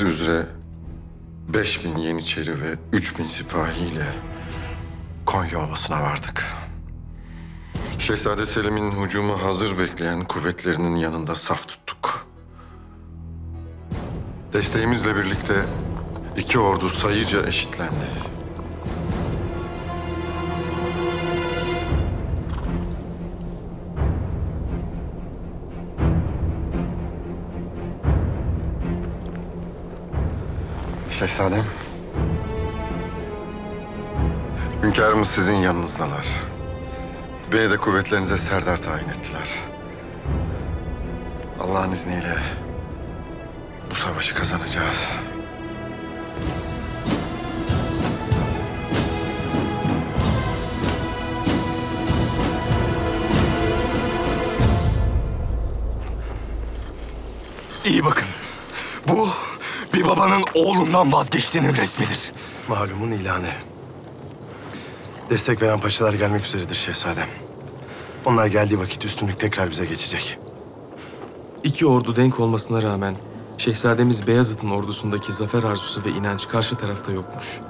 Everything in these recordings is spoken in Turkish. bildiğiniz üzere 5000 Yeniçeri ve 3000 sipahiyle Konya Ovası'na vardık. Şehzade Selim'in hücumu hazır bekleyen kuvvetlerinin yanında saf tuttuk. Desteğimizle birlikte iki ordu sayıca eşitlendi. Şehzadem, hünkârımız sizin yanınızdalar. Beni de kuvvetlerinize serdar tayin ettiler. Allah'ın izniyle bu savaşı kazanacağız. İyi bakın. Bu bir babanın oğlundan vazgeçtiğinin resmidir. Malumun ilanı. Destek veren paşalar gelmek üzeredir şehzadem. Onlar geldiği vakit üstünlük tekrar bize geçecek. İki ordu denk olmasına rağmen şehzademiz Beyazıt'ın ordusundaki zafer arzusu ve inanç karşı tarafta yokmuş.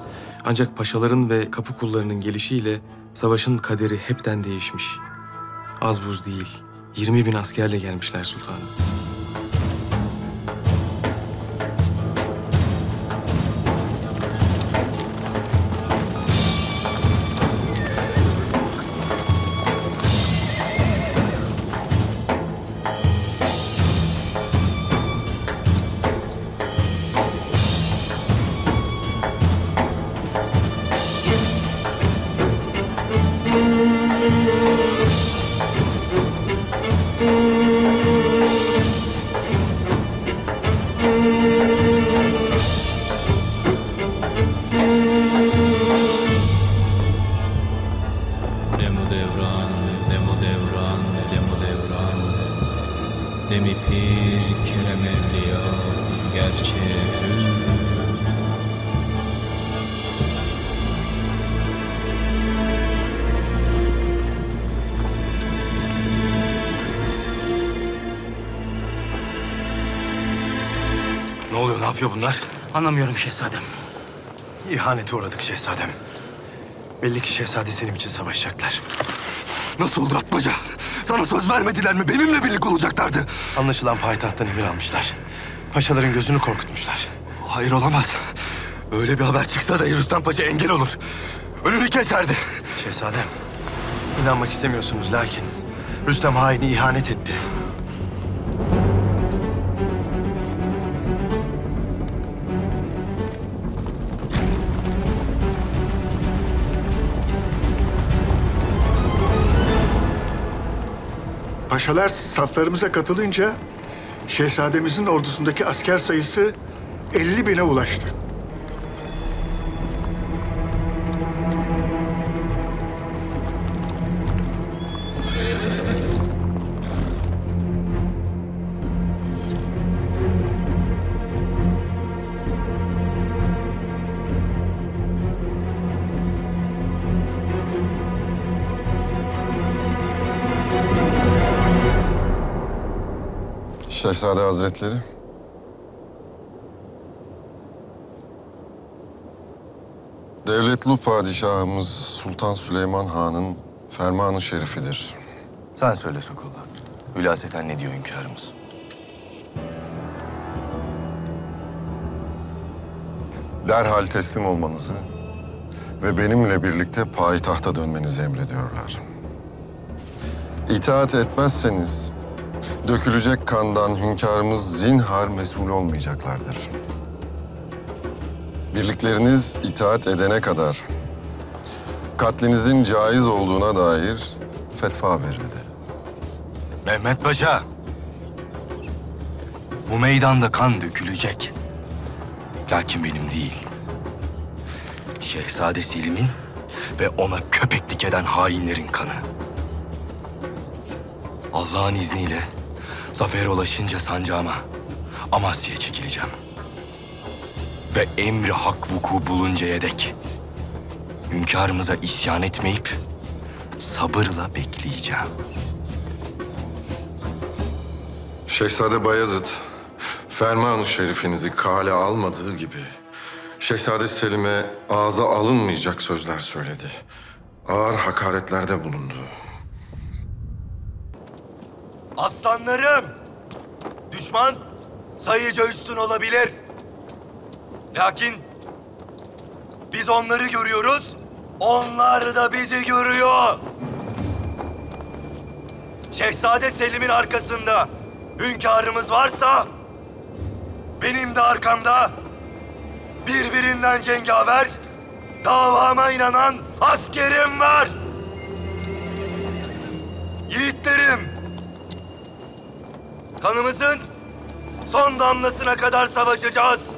Ancak paşaların ve kapı kullarının gelişiyle savaşın kaderi hepten değişmiş. Az buz değil, 20.000 askerle gelmişler sultanım. Bunlar? Anlamıyorum şehzadem. İhanete uğradık şehzadem. Belli ki Şehzade Selim için savaşacaklar. Nasıl olur Atmaca? Sana söz vermediler mi? Benimle birlik olacaklardı. Anlaşılan payitahttan emir almışlar. Paşaların gözünü korkutmuşlar. Hayır olamaz. Öyle bir haber çıksa da Rüstem Paşa engel olur. Önünü keserdi. Şehzadem, inanmak istemiyorsunuz lakin Rüstem haini ihanet etti. Paşalar saflarımıza katılınca şehzademizin ordusundaki asker sayısı 50.000'e ulaştı. Şehzade Hazretleri. Devletli padişahımız Sultan Süleyman Han'ın fermanı şerifidir. Sen söyle Sokollu. Hülaseten ne diyor hünkârımız? Derhal teslim olmanızı ve benimle birlikte payitahta dönmenizi emrediyorlar. İtaat etmezseniz dökülecek kandan hünkârımız zinhar mesul olmayacaklardır. Birlikleriniz itaat edene kadar katlinizin caiz olduğuna dair fetva verildi. Mehmet Paşa, bu meydanda kan dökülecek. Lakin benim değil, Şehzade Selim'in ve ona köpeklik eden hainlerin kanı. Allah'ın izniyle zafere ulaşınca sancağıma Amasya'ya çekileceğim. Ve emri hak vuku buluncaya dek hünkârımıza isyan etmeyip sabırla bekleyeceğim. Şehzade Bayezid Ferman-ı şerifinizi kale almadığı gibi Şehzade Selim'e ağza alınmayacak sözler söyledi. Ağır hakaretlerde bulundu. Aslanlarım! Düşman sayıca üstün olabilir. Lakin biz onları görüyoruz, onlar da bizi görüyor. Şehzade Selim'in arkasında hünkârımız varsa, benim de arkamda birbirinden cengaver, davama inanan askerim var. Yiğitlerim, kanımızın son damlasına kadar savaşacağız.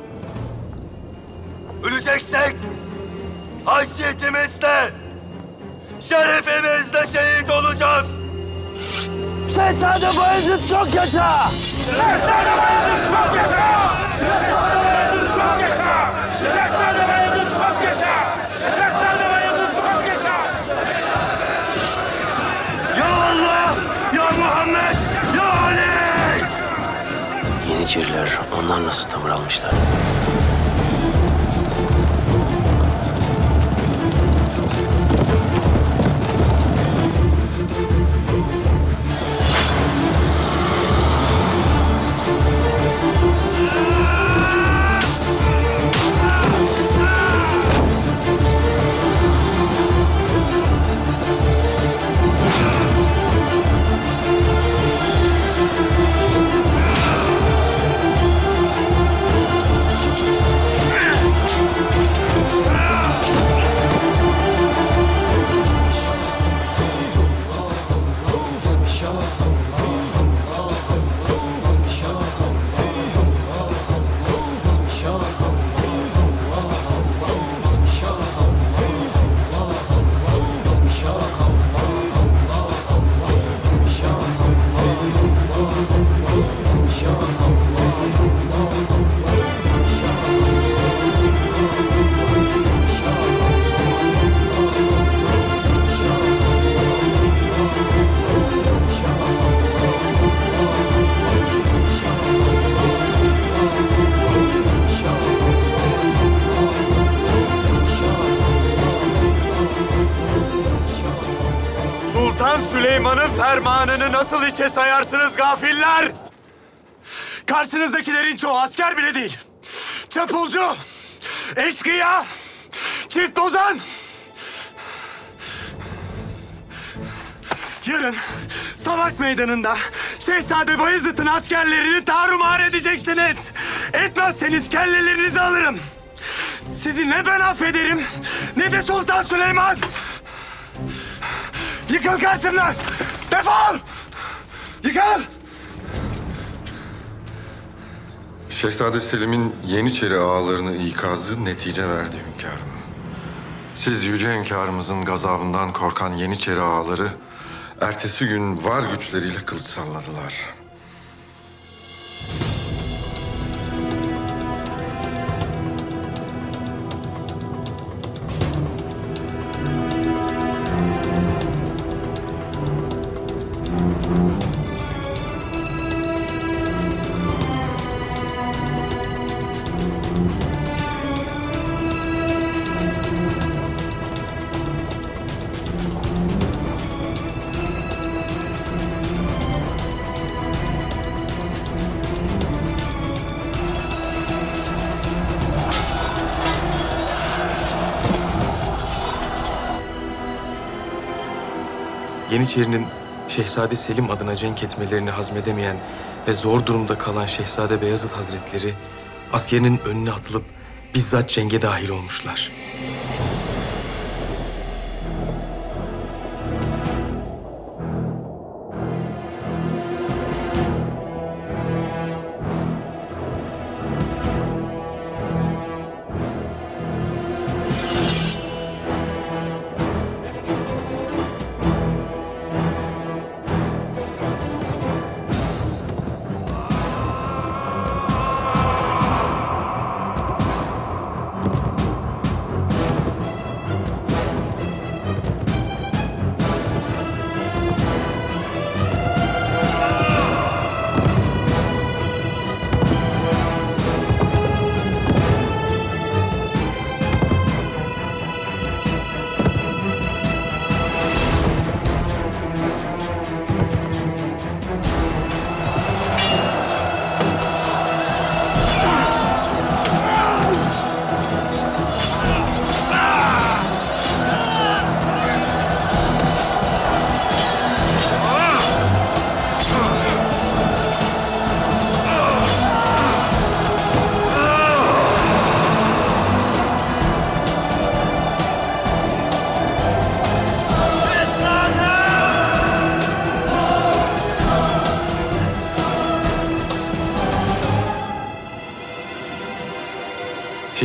Öleceksek haysiyetimizle, şerefimizle şehit olacağız. Şehzade Bayezid çok yaşa! Şehzade Bayezid çok yaşa! Şehzade Bayezid çok yaşa! Şehzade Bayezid çok yaşa! Şehzade Bayezid çok yaşa! Ya Allah! Ya Muhammed! Ya Ali! Yeniçeriler, onlar nasıl tavır almışlar? Süleyman'ın fermanını nasıl içe sayarsınız gafiller? Karşınızdakilerin çoğu asker bile değil. Çapulcu, eşkıya, çift bozan. Yarın savaş meydanında Şehzade Bayezid'in askerlerini tarumar edeceksiniz. Etmezseniz kellelerinizi alırım. Sizi ne ben affederim, ne de Sultan Süleyman. Yıkıl karşımdan! Defol! Yıkıl! Şehzade Selim'in Yeniçeri ağalarını ikazı netice verdi hünkârım. Siz yüce hünkârımızın gazabından korkan Yeniçeri ağaları ertesi gün var güçleriyle kılıç salladılar. Yeniçeri'nin Şehzade Selim adına cenk etmelerini hazmedemeyen ve zor durumda kalan Şehzade Beyazıt Hazretleri askerinin önüne atılıp bizzat cenge dahil olmuşlar.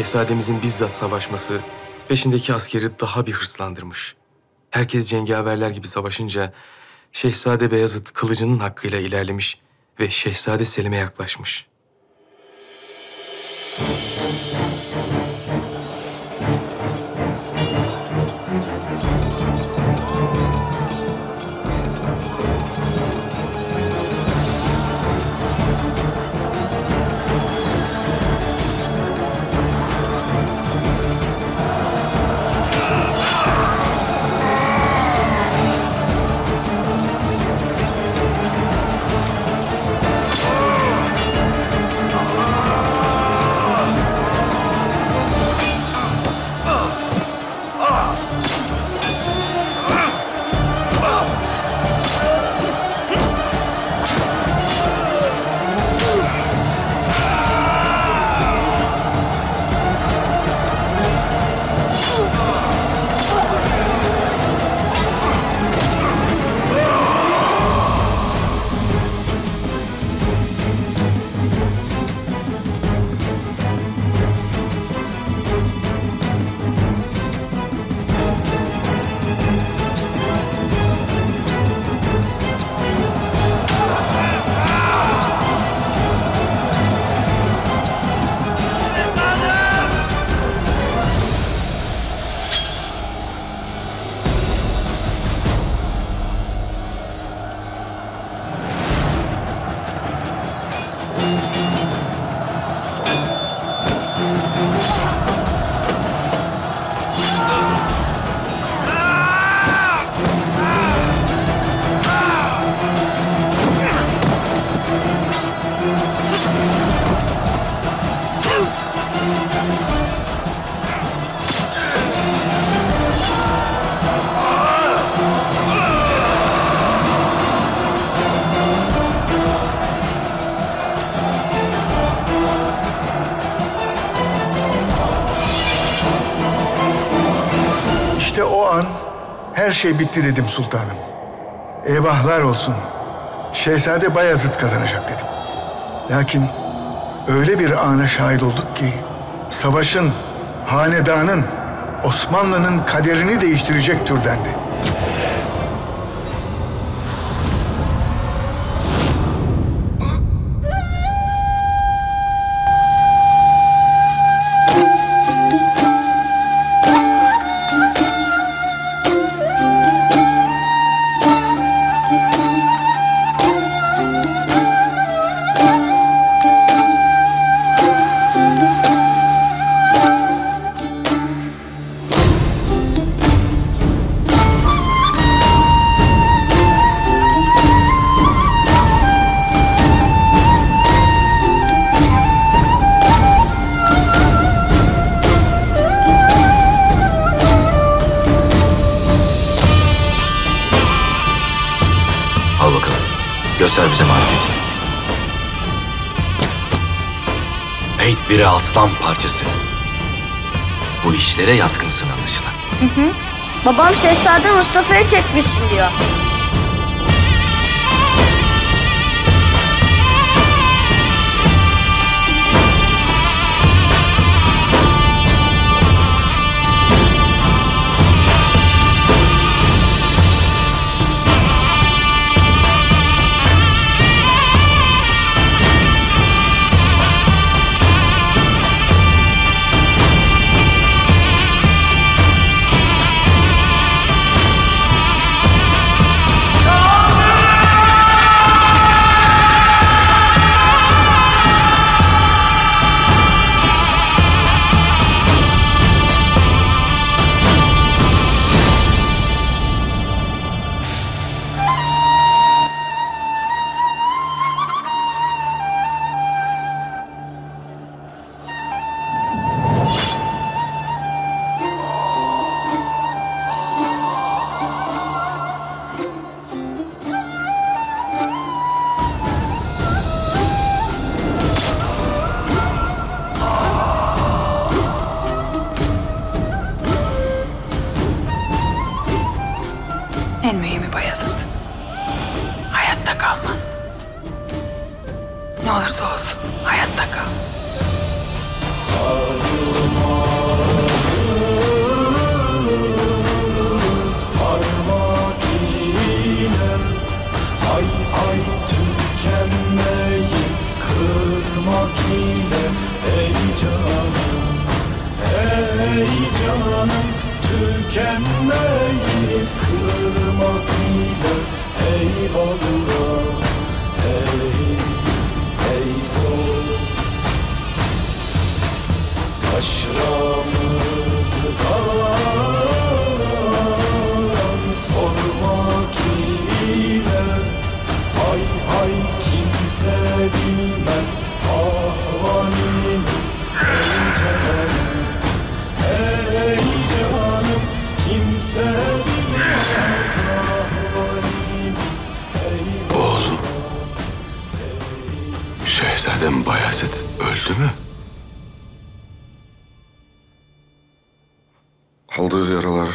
Şehzademizin bizzat savaşması peşindeki askeri daha bir hırslandırmış. Herkes cengaverler gibi savaşınca Şehzade Bayezid kılıcının hakkıyla ilerlemiş ve Şehzade Selim'e yaklaşmış. Her şey bitti dedim sultanım. Eyvahlar olsun. Şehzade Bayezid kazanacak dedim. Lakin öyle bir ana şahit olduk ki savaşın, hanedanın, Osmanlı'nın kaderini değiştirecek türdendi. Göster bize marifeti. Meyit biri aslan parçası. Bu işlere yatkınsın anlaşılan. Hı hı. Babam Şehzade Mustafa'ya çekmişsin diyor. En mühimi Bayezid, hayatta kalman. Ne olursa olsun hayatta kal. canım tükenmeyiz kırmak ile. Eyvallah, ey dol. Taşramızdan sormak ile hay hay kimse bilmez ahvalimiz. Ey canım kimse bilmez ahvalimiz. Oğlum, Şehzadem Bayezid öldü mü? Aldığı yaralar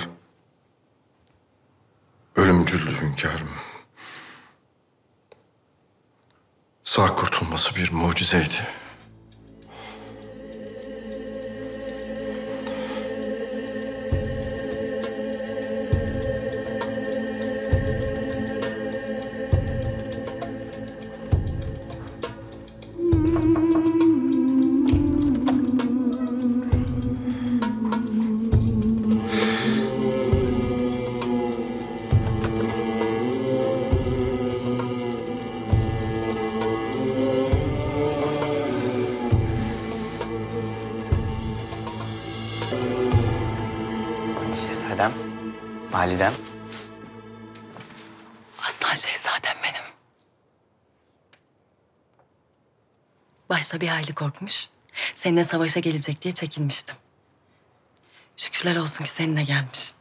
ölümcül hünkârım. Sağ kurtulması bir mucizeydi. Validem. Aslan şehzadem benim. Başta bir hayli korkmuş. Seninle savaşa gelecek diye çekinmiştim. Şükürler olsun ki seninle gelmiş.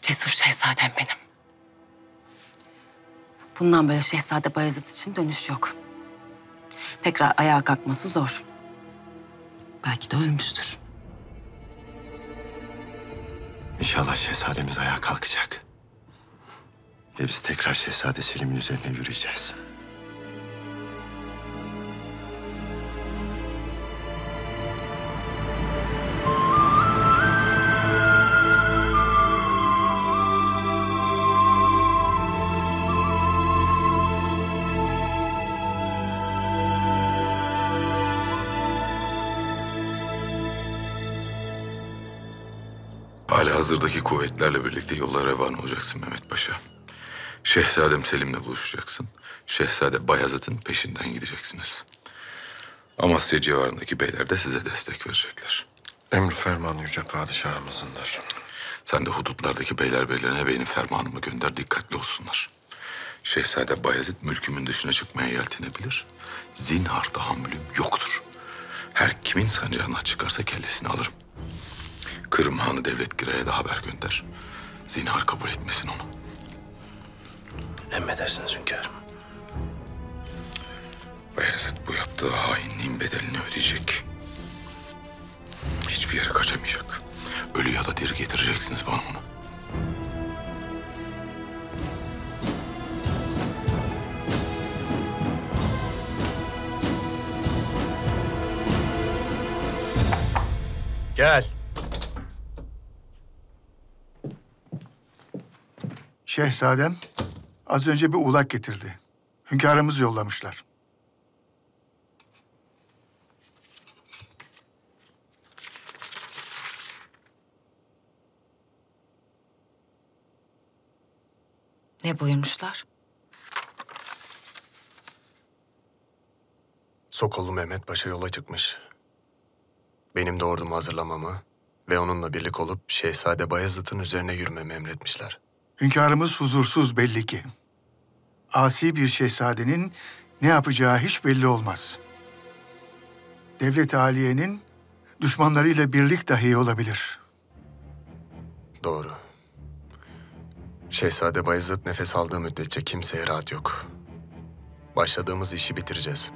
Cesur şehzadem benim. Bundan böyle Şehzade Bayezid için dönüş yok. Tekrar ayağa kalkması zor. Belki de ölmüştür. İnşallah şehzademiz ayağa kalkacak. Ve biz tekrar Şehzade Selim'in üzerine yürüyeceğiz. Hazırdaki kuvvetlerle birlikte yola revan olacaksın Mehmet Paşa. Şehzadem Selim'le buluşacaksın. Şehzade Bayezid'in peşinden gideceksiniz. Amasya civarındaki beyler de size destek verecekler. Emri fermanı yüce padişahımızındır. Sen de hudutlardaki beylerine benim fermanımı gönder, dikkatli olsunlar. Şehzade Bayezid mülkümün dışına çıkmaya yeltenebilir. Zinhar tahammülüm yoktur. Her kimin sancağına çıkarsa kellesini alırım. Kırım Hanı Devlet Kira'ya da haber gönder. Zinhar kabul etmesin onu. Emredersiniz hünkârım. Bayezid bu yaptığı hainliğin bedelini ödeyecek. Hiçbir yere kaçamayacak. Ölü ya da diri getireceksiniz bana onu. Gel. Şehzadem az önce bir ulak getirdi. Hünkârımız yollamışlar. Ne buyurmuşlar? Sokollu Mehmet Paşa yola çıkmış. Benim de ordumu hazırlamamı ve onunla birlik olup Şehzade Bayezid'in üzerine yürümemi emretmişler. Hünkârımız huzursuz belli ki. Asi bir şehzadenin ne yapacağı hiç belli olmaz. Devlet-i Aliye'nin düşmanlarıyla birlik dahi olabilir. Doğru. Şehzade Bayezid nefes aldığı müddetçe kimseye rahat yok. Başladığımız işi bitireceğiz.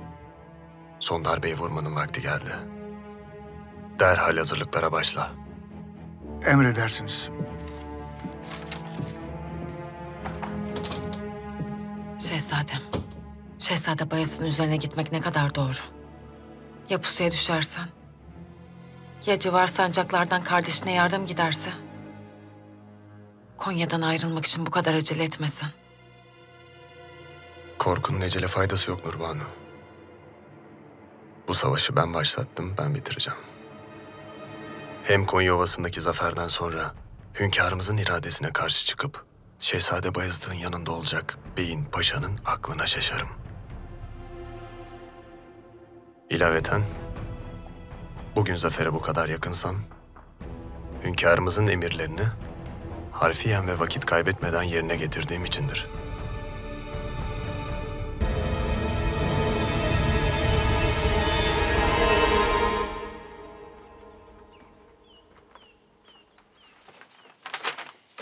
Son darbeyi vurmanın vakti geldi. Derhal hazırlıklara başla. Emredersiniz. Şehzadem, Şehzade Bayezid'in üzerine gitmek ne kadar doğru. Ya pusuya düşersen? Ya civar sancaklardan kardeşine yardım giderse? Konya'dan ayrılmak için bu kadar acele etmesin. Korkunun ecele faydası yok Nurbanu. Bu savaşı ben başlattım, ben bitireceğim. Hem Konya Ovası'ndaki zaferden sonra hünkârımızın iradesine karşı çıkıp Şehzade Bayezid'in yanında olacak beyin paşanın aklına şaşarım. İlaveten, bugün zafere bu kadar yakınsam, hünkârımızın emirlerini harfiyen ve vakit kaybetmeden yerine getirdiğim içindir.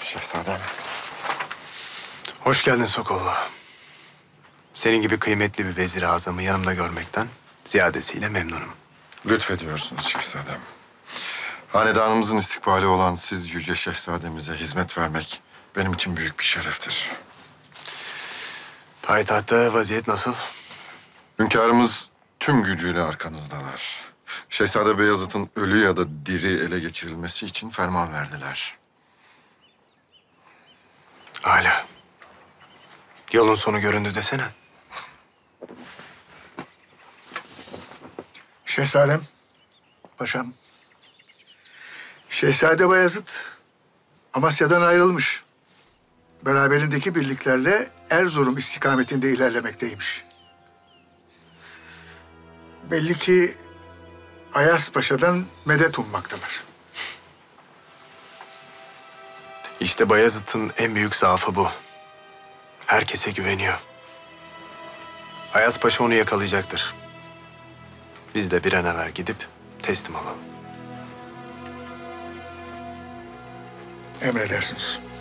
Şehzadem. Hoş geldin Sokollu. Senin gibi kıymetli bir vezir azamı yanımda görmekten ziyadesiyle memnunum. Lütfediyorsunuz şehzadem. Hanedanımızın istikbali olan siz yüce şehzademize hizmet vermek benim için büyük bir şereftir. Payitahtta vaziyet nasıl? Hünkârımız tüm gücüyle arkanızdalar. Şehzade Beyazıt'ın ölü ya da diri ele geçirilmesi için ferman verdiler. Âlâ. Yolun sonu göründü desene. Şehzadem, paşam. Şehzade Bayezid Amasya'dan ayrılmış. Beraberindeki birliklerle Erzurum istikametinde ilerlemekteymiş. Belli ki Ayas Paşa'dan medet ummaktalar. İşte Bayezid'in en büyük zaafı bu. Herkese güveniyor. Ayas Paşa onu yakalayacaktır. Biz de bir an evvel gidip teslim olalım. Emredersiniz.